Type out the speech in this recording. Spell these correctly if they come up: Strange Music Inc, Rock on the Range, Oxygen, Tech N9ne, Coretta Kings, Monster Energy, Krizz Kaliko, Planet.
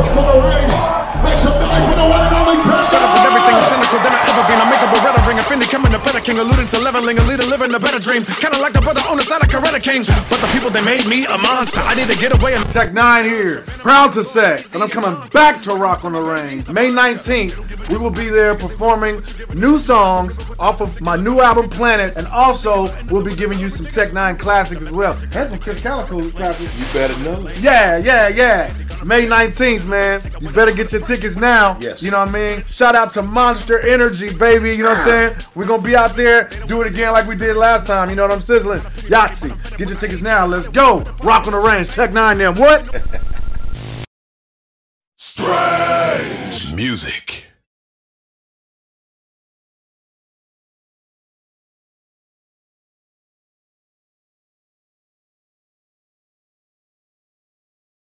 Rock on the Range. Make some noise for the one and only Tech. Set up with everything cynical than I ever been. I make up a redder ring, a finny coming, a better king, alluding to leveling, a leader living a better dream. Kinda like a brother on the side of Coretta Kings. But the people, they made me a monster. I need to get away. Tech N9ne here, proud to say, and I'm coming back to Rock on the Range. May 19th, we will be there performing new songs off of my new album, Planet, and also we'll be giving you some Tech N9ne classics as well. And some Krizz Kaliko classics. You better know. Yeah. May 19th, man. You better get your tickets now. Yes. You know what I mean? Shout out to Monster Energy, baby. You know what I'm saying? We're going to be out there, do it again like we did last time. You know what I'm sizzling? Yahtzee. Get your tickets now. Let's go. Rock on the Range. Tech N9ne them. What? Strange Music.